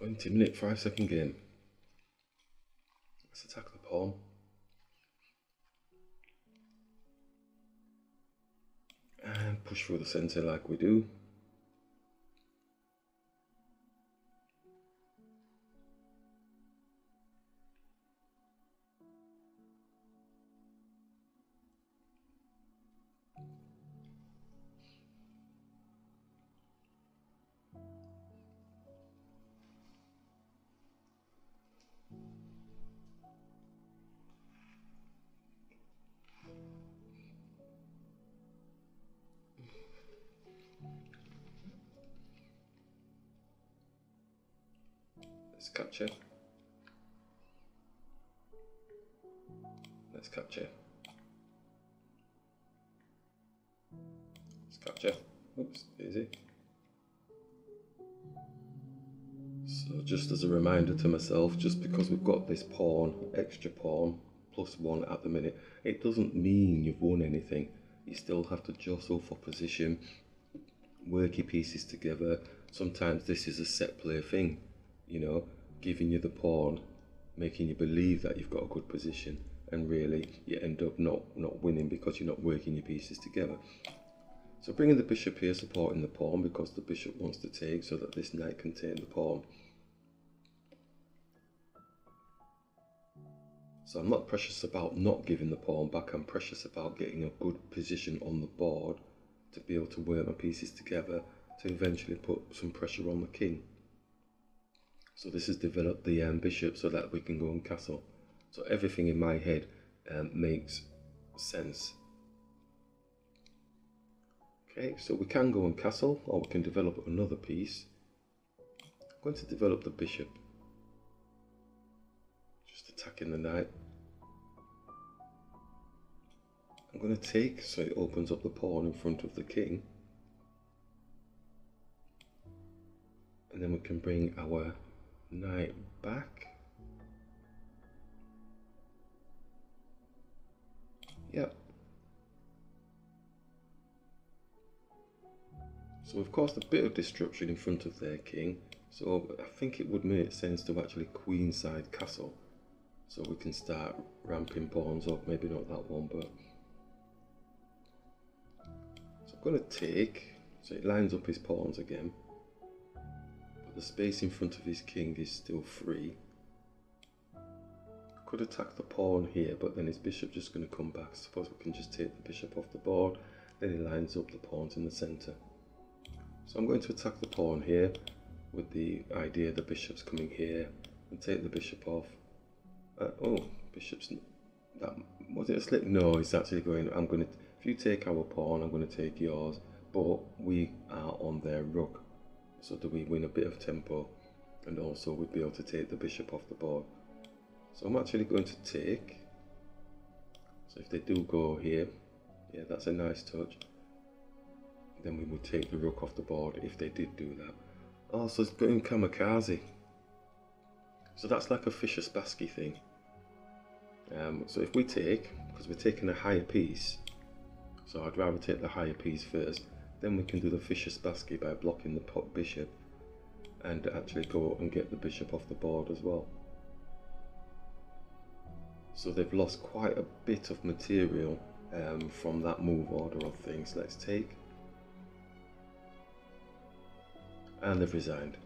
20-minute, 5-second game. Let's attack the pawn. And push through the centre like we do. Capture. Let's capture. Let's capture. Oops, easy. So just as a reminder to myself, just because we've got this pawn, extra pawn, +1 at the minute, it doesn't mean you've won anything. You still have to jostle for position, work your pieces together. Sometimes this is a set play thing, you know, giving you the pawn, making you believe that you've got a good position, and really you end up not winning because you're not working your pieces together. So bringing the bishop here, supporting the pawn, because the bishop wants to take so that this knight can take the pawn. So I'm not precious about not giving the pawn back, I'm precious about getting a good position on the board to be able to work my pieces together to eventually put some pressure on the king. So this has developed the bishop so that we can go and castle. So everything in my head makes sense. Okay, so we can go and castle, or we can develop another piece. I'm going to develop the bishop. Just attacking the knight. I'm going to take, so it opens up the pawn in front of the king. And then we can bring our knight back. Yep. So we've caused a bit of disruption in front of their king, so I think it would make sense to actually queenside castle, so we can start ramping pawns up. Maybe not that one, but so I'm going to take, so it lines up his pawns again. The space in front of his king is still free. Could attack the pawn here, but then his bishop just going to come back. Suppose we can just take the bishop off the board. Then he lines up the pawns in the centre. So I'm going to attack the pawn here with the idea the bishop's coming here, and take the bishop off. Oh, bishop's, that was it a slip? No, it's actually going. I'm going to. If you take our pawn, I'm going to take yours. But we are on their rook. So do we win a bit of tempo, and also we'd be able to take the bishop off the board. So I'm actually going to take, so if they do go here, yeah, that's a nice touch. Then we would take the rook off the board if they did do that. Oh, so it's going kamikaze. So that's like a Fischer-Spassky thing. So if we take, because we're taking a higher piece, so I'd rather take the higher piece first. Then we can do the Fischer-Spassky by blocking the pot bishop and actually go and get the bishop off the board as well. So they've lost quite a bit of material from that move order of things. Let's take. And they've resigned.